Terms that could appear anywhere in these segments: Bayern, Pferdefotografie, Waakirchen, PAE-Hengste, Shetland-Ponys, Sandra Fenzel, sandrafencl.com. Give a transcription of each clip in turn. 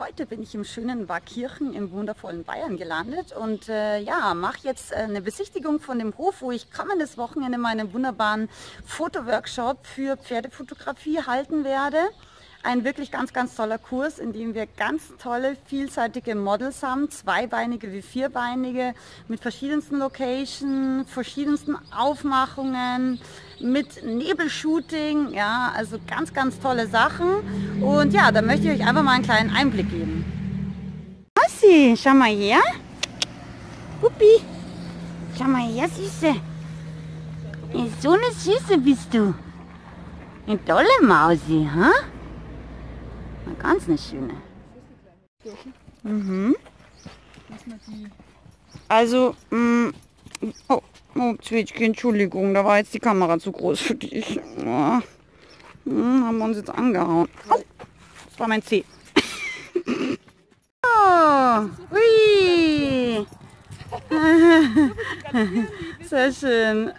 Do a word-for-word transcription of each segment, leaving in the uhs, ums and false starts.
Heute bin ich im schönen Waakirchen im wundervollen Bayern gelandet und äh, ja, mache jetzt äh, eine Besichtigung von dem Hof, wo ich kommendes Wochenende meinen wunderbaren Fotoworkshop für Pferdefotografie halten werde. Ein wirklich ganz, ganz toller Kurs, in dem wir ganz tolle, vielseitige Models haben, zweibeinige wie vierbeinige, mit verschiedensten Locations, verschiedensten Aufmachungen, mit Nebelshooting, ja, also ganz, ganz tolle Sachen. Und ja, da möchte ich euch einfach mal einen kleinen Einblick geben. Ossi, schau mal her. Puppi, schau mal her, Süße. So eine Süße bist du. Eine tolle Mausi, ha? Eine ganz eine schöne. Mhm. Also, mh, oh, oh, Zwetschke, Entschuldigung, da war jetzt die Kamera zu groß für dich. Oh, mh, haben wir uns jetzt angehauen. Oh, das war mein Zeh. Oh, hui. Sehr schön.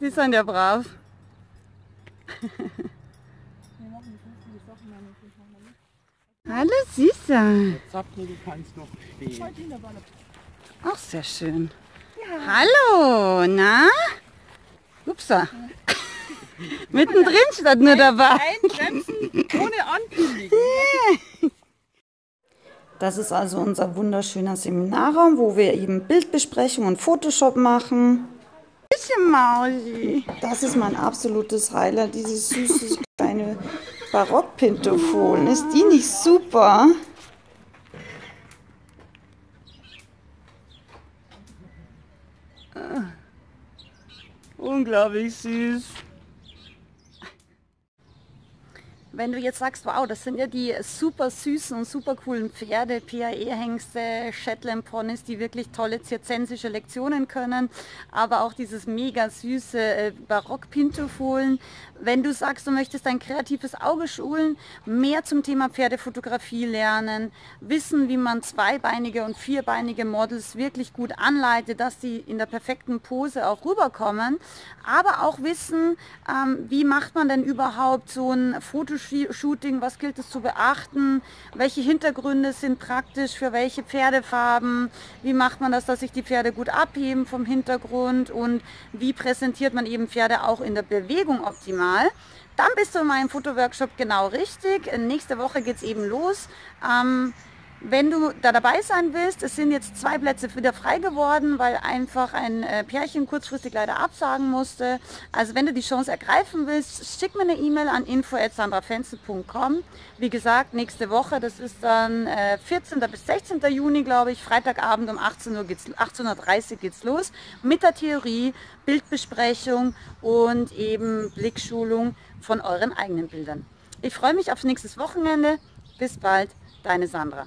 Die sind ja brav. Hallo Süßer. Du kannst noch stehen. Auch sehr schön. Ja. Hallo, na? Upsa. Ja. Mittendrin statt nur dabei. Ohne Das ist also unser wunderschöner Seminarraum, wo wir eben Bildbesprechung und Photoshop machen. Mausi. Das ist mein absolutes Highlight, dieses süße kleine Barock-Pinto-Fohlen. Ist die nicht super? Ah, unglaublich süß. Wenn du jetzt sagst, wow, das sind ja die super süßen und super coolen Pferde, P A E-Hengste, Shetland-Ponys, die wirklich tolle zirzensische Lektionen können, aber auch dieses mega süße Barock-Pinto-Fohlen. Wenn du sagst, du möchtest dein kreatives Auge schulen, mehr zum Thema Pferdefotografie lernen, wissen, wie man zweibeinige und vierbeinige Models wirklich gut anleitet, dass die in der perfekten Pose auch rüberkommen, aber auch wissen, wie macht man denn überhaupt so ein Fotoshooting, Shooting, was gilt es zu beachten, welche Hintergründe sind praktisch für welche Pferdefarben, wie macht man das, dass sich die Pferde gut abheben vom Hintergrund und wie präsentiert man eben Pferde auch in der Bewegung optimal. Dann bist du in meinem Fotoworkshop genau richtig. Nächste Woche geht es eben los. Ähm, Wenn du da dabei sein willst, es sind jetzt zwei Plätze wieder frei geworden, weil einfach ein Pärchen kurzfristig leider absagen musste. Also wenn du die Chance ergreifen willst, schick mir eine E-Mail an info at sandrafenzel punkt com. Wie gesagt, nächste Woche, das ist dann vierzehnten bis sechzehnten Juni, glaube ich, Freitagabend um achtzehn Uhr geht's, achtzehn Uhr dreißig geht's los mit der Theorie, Bildbesprechung und eben Blickschulung von euren eigenen Bildern. Ich freue mich auf nächstes Wochenende. Bis bald, deine Sandra.